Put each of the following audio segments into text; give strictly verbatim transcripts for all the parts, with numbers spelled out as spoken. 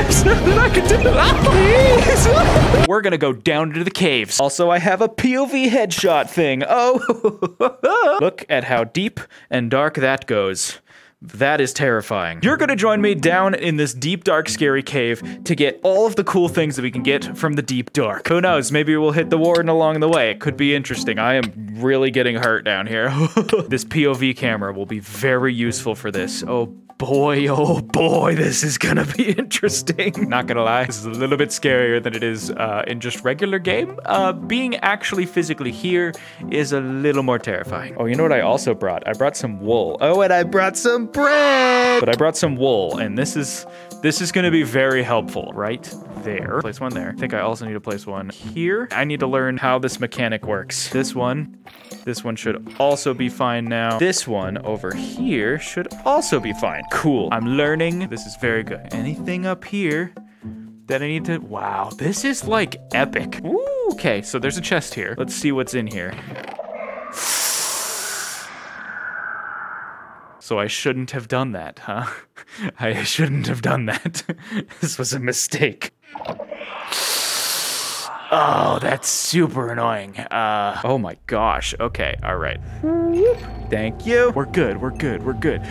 accident and I can do that. Please. We're gonna go down into the caves. Also, I have a P O V headshot thing. Oh, look at how deep and dark that goes. That is terrifying. You're gonna join me down in this deep, dark, scary cave to get all of the cool things that we can get from the deep dark. Who knows, maybe we'll hit the warden along the way. It could be interesting. I am really getting hurt down here. This P O V camera will be very useful for this. Oh boy, oh boy, this is gonna be interesting. Not gonna lie, this is a little bit scarier than it is uh, in just regular game. Uh, being actually physically here is a little more terrifying. Oh, you know what I also brought? I brought some wool. Oh, and I brought some bread, but I brought some wool, and this is this is gonna be very helpful right there. Place one there. I think I also need to place one here. I need to learn how this mechanic works. This one, this one should also be fine now. This one over here should also be fine. Cool, I'm learning. This is very good. Anything up here that I need to, wow, this is like epic. Ooh, okay, so there's a chest here. Let's see what's in here. So I shouldn't have done that, huh? I shouldn't have done that. This was a mistake. Oh, that's super annoying. Uh, oh my gosh. Okay, all right. Thank you. We're good, we're good, we're good.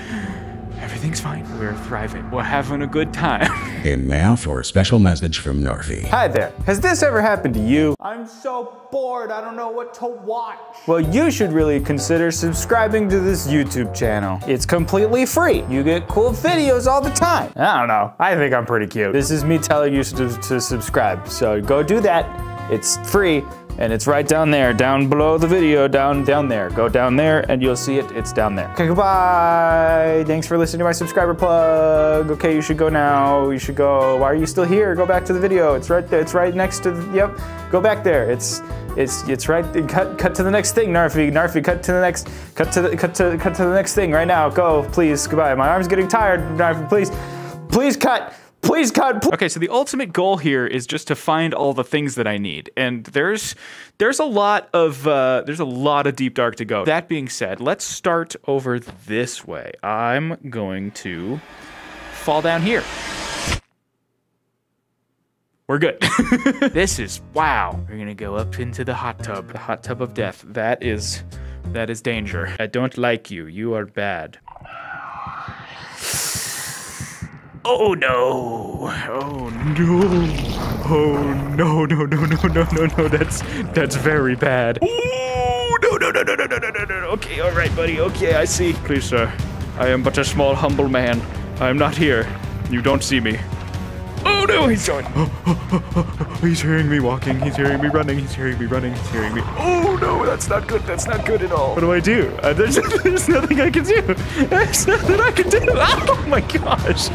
Everything's fine. We're thriving. We're having a good time. And now for a special message from Knarfy. Hi there. Has this ever happened to you? I'm so bored. I don't know what to watch. Well, you should really consider subscribing to this YouTube channel. It's completely free. You get cool videos all the time. I don't know. I think I'm pretty cute. This is me telling you to, to subscribe. So go do that. It's free. And it's right down there, down below the video, down down there. Go down there and you'll see it, it's down there. Okay, goodbye. Thanks for listening to my subscriber plug. Okay, you should go now, you should go. Why are you still here? Go back to the video. It's right there, it's right next to, the, yep. Go back there, it's it's it's right, cut cut to the next thing, Knarfy. Knarfy, cut to the next, cut to the, cut to, cut to the next thing right now. Go, please, goodbye. My arm's getting tired, Knarfy, please. Please cut. Please, God, please. Okay, so the ultimate goal here is just to find all the things that I need, and there's there's a lot of uh, there's a lot of deep dark to go. That being said, let's start over this way. I'm going to fall down here. We're good. This is wow. We're gonna go up into the hot tub, the hot tub of death. That is that is danger. I don't like you. You are bad. Oh no! Oh no! Oh no! No! No! No! No! No! No! That's that's very bad. Oh no! No! No! No! No! No! No! No! Okay, all right, buddy. Okay, I see. Please, sir, I am but a small, humble man. I am not here. You don't see me. Oh no! He's going. Oh, oh, oh, oh. He's hearing me walking. He's hearing me running. He's hearing me running. He's hearing me. Oh no! That's not good. That's not good at all. What do I do? Uh, there's, there's nothing I can do. There's nothing I can do. Oh my gosh!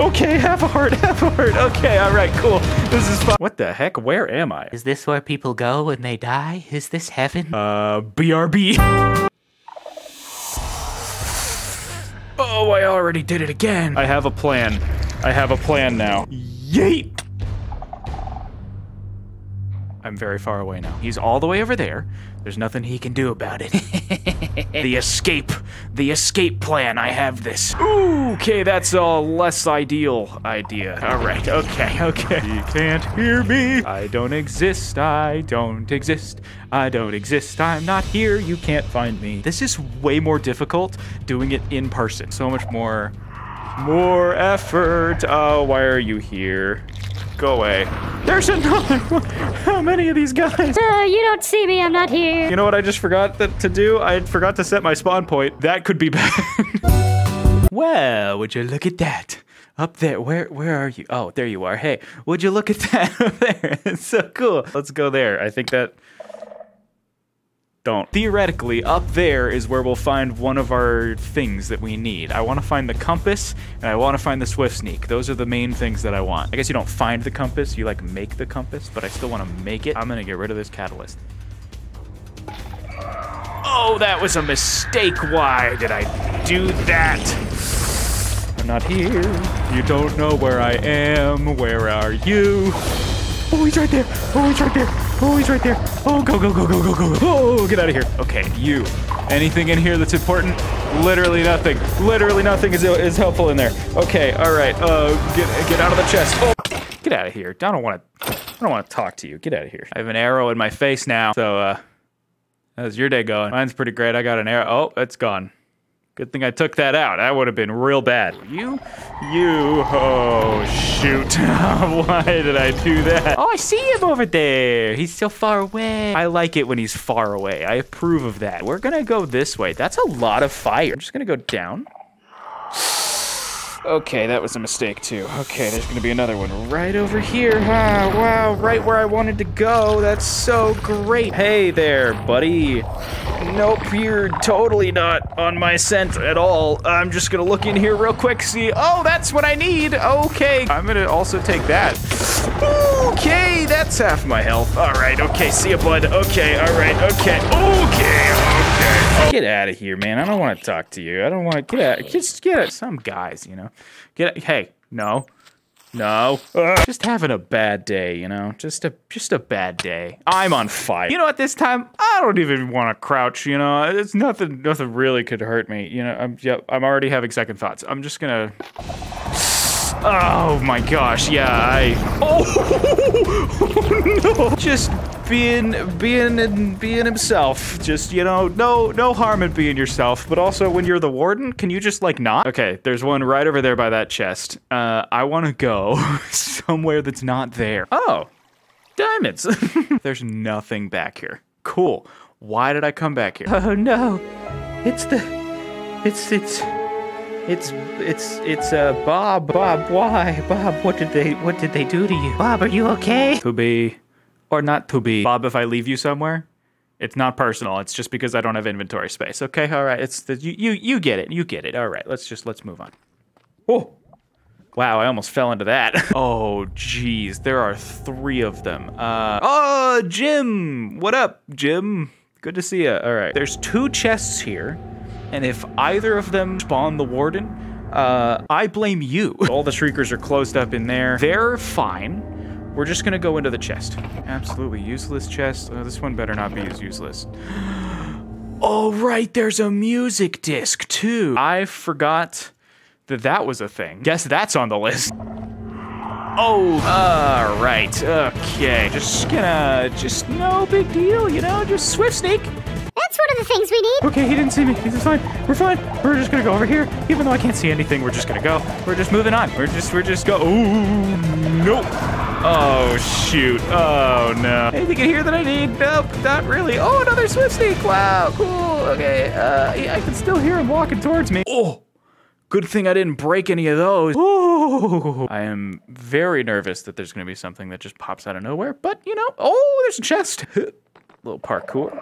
Okay, half a heart, half a heart. Okay, all right, cool. This is fine. What the heck? Where am I? Is this where people go when they die? Is this heaven? Uh, B R B. Oh, I already did it again. I have a plan. I have a plan now. Yeet! I'm very far away now. He's all the way over there. There's nothing he can do about it. The escape. The escape plan. I have this. Ooh, okay, that's a less ideal idea. All right, okay, okay. He can't hear me. I don't exist. I don't exist. I don't exist. I'm not here. You can't find me. This is way more difficult doing it in person. So much more... More effort. Oh, why are you here? Go away. There's another one. How many of these guys? Uh, you don't see me. I'm not here. You know what I just forgot that to do? I forgot to set my spawn point. That could be bad. Well, would you look at that? Up there. Where where are you? Oh, there you are. Hey, would you look at that up there? It's so cool. Let's go there. I think that... Don't. Theoretically, up there is where we'll find one of our things that we need. I want to find the compass, and I want to find the swift sneak. Those are the main things that I want. I guess you don't find the compass, you like make the compass, but I still want to make it. I'm gonna get rid of this catalyst. Oh, that was a mistake. Why did I do that? I'm not here. You don't know where I am. Where are you? Oh, he's right there. Oh, he's right there. Oh, he's right there. Oh, go, go, go, go, go, go. Oh, get out of here. Okay, you Anything in here that's important? Literally nothing. Literally nothing is, is helpful in there. Okay, all right. Uh, get get out of the chest. Oh, get out of here. I don't want to. I don't want to talk to you. Get out of here. I have an arrow in my face now. So, uh, how's your day going? Mine's pretty great. I got an arrow. Oh, it's gone. Good thing I took that out. That would have been real bad. You? You. Oh, shoot. Why did I do that? Oh, I see him over there. He's so far away. I like it when he's far away. I approve of that. We're gonna go this way. That's a lot of fire. I'm just gonna go down. Okay, that was a mistake, too. Okay, there's gonna be another one right over here. Ah, wow, right where I wanted to go. That's so great. Hey there, buddy. Nope, you're totally not on my scent at all. I'm just gonna look in here real quick, see. Oh, that's what I need. Okay. I'm gonna also take that. Okay, that's half my health. All right, okay, see ya, bud. Okay, all right, okay, okay, okay. Get out of here, man. I don't want to talk to you. I don't want to get out. Just get out. Some guys, you know. Get out. Hey, no. No. Uh, just having a bad day, you know? Just a just a bad day. I'm on fire. You know what, this time, I don't even want to crouch, you know? It's nothing, nothing really could hurt me, you know? I'm, yep, I'm already having second thoughts. I'm just gonna... Oh my gosh, yeah, I... Oh, oh no! Just being, being, and being himself. Just, you know, no, no harm in being yourself, but also when you're the warden, can you just, like, not? Okay, there's one right over there by that chest. Uh, I wanna go somewhere that's not there. Oh, diamonds. There's nothing back here. Cool. Why did I come back here? Oh no, it's the, it's, it's... It's, it's, it's, uh, Bob, Bob, why? Bob, what did they, what did they do to you? Bob, are you okay? To be, or not to be. Bob, if I leave you somewhere, it's not personal. It's just because I don't have inventory space. Okay, all right, it's, the, you, you, you get it, you get it. All right, let's just, let's move on. Oh, wow, I almost fell into that. Oh, geez, there are three of them. Uh, oh, Jim, what up, Jim? Good to see you, all right. There's two chests here. And if either of them spawn the warden, uh, I blame you. All the shriekers are closed up in there. They're fine. We're just gonna go into the chest. Absolutely useless chest. Oh, this one better not be as useless. Oh, right, there's a music disc too. I forgot that that was a thing. Guess that's on the list. Oh, all right, okay. Just gonna, just no big deal, you know, just swift sneak. That's one of the things we need. Okay, he didn't see me. He's fine. We're fine. We're just gonna go over here. Even though I can't see anything, we're just gonna go. We're just moving on. We're just, we're just go. Ooh, nope. Oh, shoot. Oh, no. Anything in here that I need? Nope, not really. Oh, another swift sneak. Wow, cool. Okay, uh, yeah, I can still hear him walking towards me. Oh, good thing I didn't break any of those. Ooh. I am very nervous that there's gonna be something that just pops out of nowhere, but you know, oh, there's a chest. Little parkour.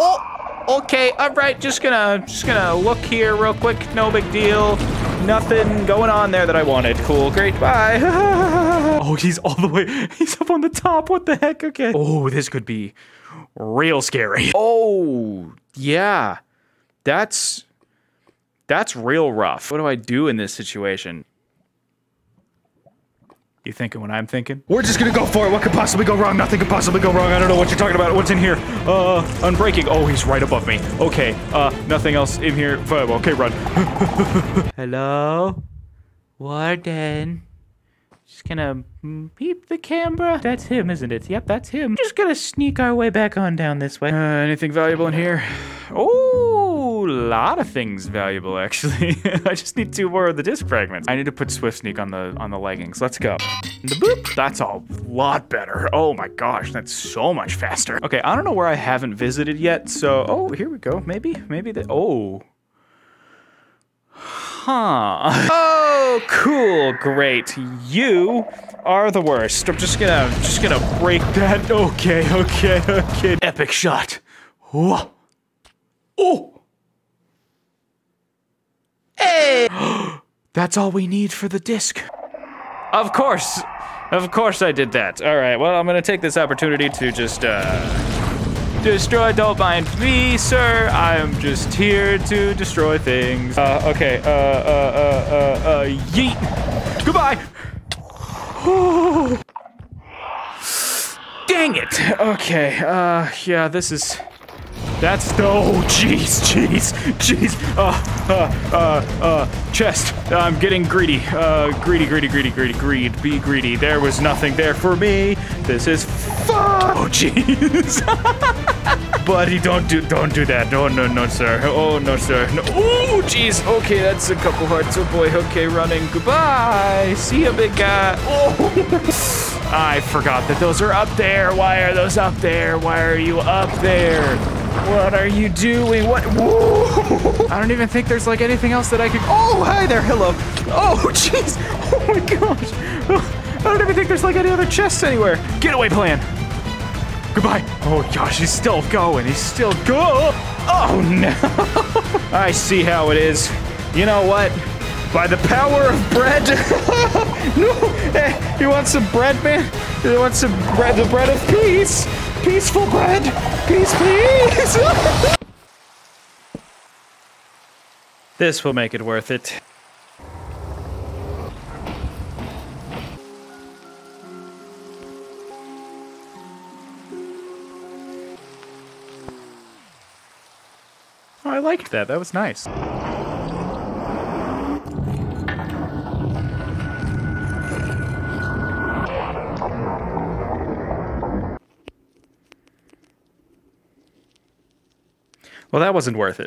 Oh, okay, all right, just gonna, just gonna look here real quick, no big deal. Nothing going on there that I wanted. Cool, great, bye. Oh, he's all the way, he's up on the top, what the heck, okay. Oh, this could be real scary. Oh, yeah, that's, that's real rough. What do I do in this situation? You thinking what I'm thinking? We're just gonna go for it. What could possibly go wrong? Nothing could possibly go wrong. I don't know what you're talking about. What's in here? Uh, unbreaking. Oh, he's right above me. Okay, uh, nothing else in here. Okay, run. Hello? Warden. Just gonna peep the camera. That's him, isn't it? Yep, that's him. Just gonna sneak our way back on down this way. Uh, anything valuable in here? Oh, a lot of things valuable, actually. I just need two more of the disc fragments. I need to put Swift Sneak on the on the leggings. Let's go. The boop. That's a lot better. Oh my gosh, that's so much faster. Okay, I don't know where I haven't visited yet, so... Oh, here we go. Maybe, maybe the... Oh. Huh. Oh, cool, great. You are the worst. I'm just gonna, just gonna break that. Okay, okay, okay. Epic shot. Whoa. Oh! Hey! That's all we need for the disc. Of course. Of course I did that. All right, well, I'm gonna take this opportunity to just, uh... destroy, don't mind me, sir. I'm just here to destroy things. Uh, okay, uh, uh, uh, uh, uh, yeet. Goodbye. Oh. Dang it. Okay, uh, yeah, this is... That's the- oh, jeez, jeez, jeez. Uh, uh, uh, uh, chest. I'm getting greedy. Uh, greedy, greedy, greedy, greedy, greed. Be greedy. There was nothing there for me. This is fuck. Oh, jeez. Buddy, don't do- don't do that. No, no, no, sir. Oh, no, sir. No. Oh, jeez. Okay, that's a couple hearts. Oh, boy. Okay, running. Goodbye. See ya, big guy. Oh. I forgot that those are up there. Why are those up there? Why are you up there? What are you doing? What? Whoa. I don't even think there's like anything else that I could. Oh, hi there. Hello. Oh, jeez. Oh my gosh. I don't even think there's like any other chests anywhere. Getaway plan. Goodbye. Oh gosh, he's still going. He's still go. Oh no. I see how it is. You know what? By the power of bread. No. Hey, you want some bread, man? You want some bread? The bread of peace. Peaceful bread. Peace, please. This will make it worth it. Oh, I liked that. That was nice. Well, that wasn't worth it.